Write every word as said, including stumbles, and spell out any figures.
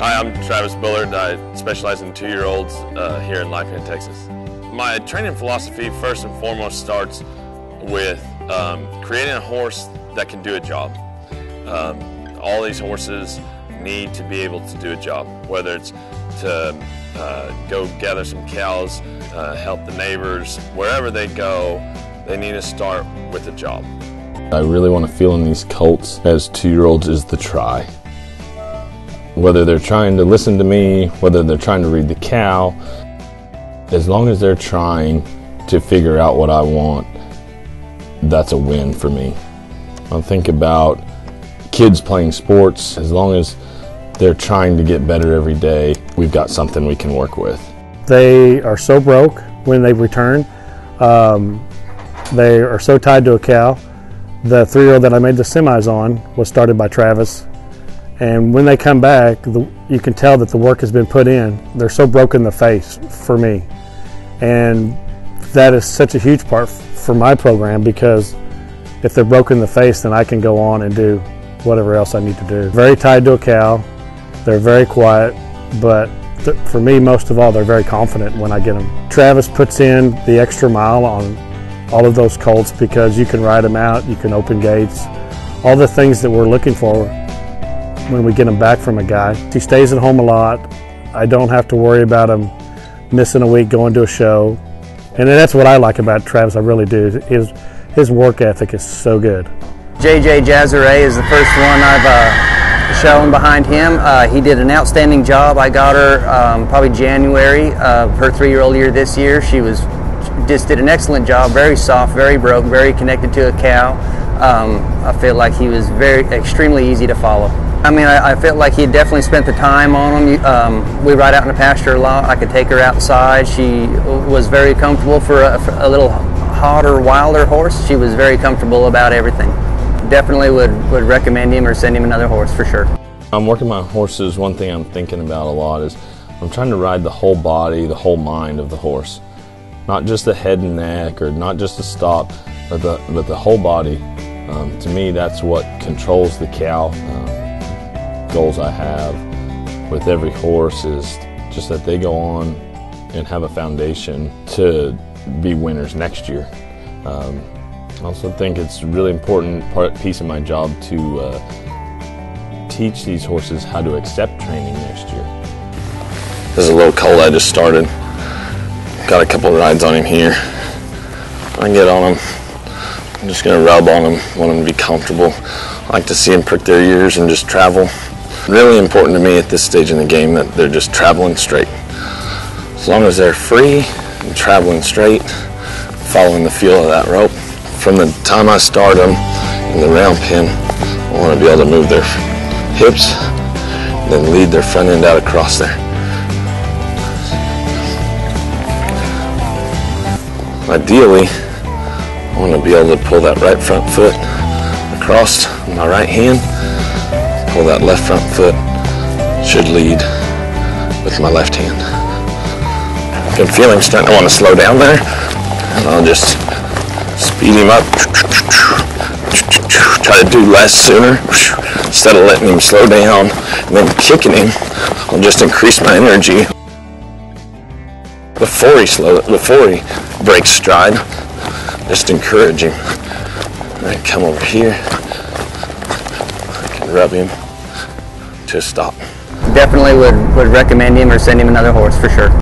Hi, I'm Travis Bullard. I specialize in two-year-olds uh, here in Lipan, Texas. My training philosophy first and foremost starts with um, creating a horse that can do a job. Um, all these horses need to be able to do a job, whether it's to uh, go gather some cows, uh, help the neighbors, wherever they go, they need to start with a job. I really want to feel in these colts as two-year-olds is the try. Whether they're trying to listen to me, whether they're trying to read the cow, as long as they're trying to figure out what I want, that's a win for me. I think about kids playing sports, as long as they're trying to get better every day, we've got something we can work with. They are so broke when they return. Um, they are so tied to a cow. The three-year-old that I made the semis on was started by Travis. And when they come back, the, you can tell that the work has been put in. They're so broken in the face for me. And that is such a huge part for my program, because if they're broken in the face, then I can go on and do whatever else I need to do. Very tied to a cow, they're very quiet, but th for me, most of all, they're very confident when I get them. Travis puts in the extra mile on all of those colts because you can ride them out, you can open gates, all the things that we're looking for when we get him back from a guy. He stays at home a lot. I don't have to worry about him missing a week, going to a show. And that's what I like about Travis, I really do. His, his work ethic is so good. J J Jazeray is the first one I've uh, shown behind him. Uh, he did an outstanding job. I got her um, probably January of her three-year-old year this year. She was just did an excellent job, very soft, very broke, very connected to a cow. Um, I feel like he was very extremely easy to follow. I mean, I, I felt like he definitely spent the time on him. Um, we ride out in the pasture a lot. I could take her outside. She was very comfortable for a, for a little hotter, wilder horse. She was very comfortable about everything. Definitely would, would recommend him or send him another horse for sure. I'm working my horses. One thing I'm thinking about a lot is I'm trying to ride the whole body, the whole mind of the horse. Not just the head and neck or not just the stop, but the, but the whole body. Um, to me, that's what controls the cow. Um, goals I have with every horse is just that they go on and have a foundation to be winners next year. Um, I also think it's a really important part, piece of my job to uh, teach these horses how to accept training next year. There's a little colt I just started. Got a couple rides on him here. I can get on him. I'm just going to rub on him, want him to be comfortable. I like to see him prick their ears and just travel. Really important to me at this stage in the game that they're just traveling straight. As long as they're free and traveling straight, following the feel of that rope. From the time I start them in the round pen, I want to be able to move their hips, and then lead their front end out across there. Ideally, I want to be able to pull that right front foot across my right hand. Pull that left front foot, should lead with my left hand. I can feel him starting to want to slow down there, and I'll just speed him up, try to do less sooner, instead of letting him slow down and then kicking him, I'll just increase my energy. Before he, slow, before he breaks stride, just encourage him. And come over here. Rub him to a stop. Definitely would, would recommend him or send him another horse for sure.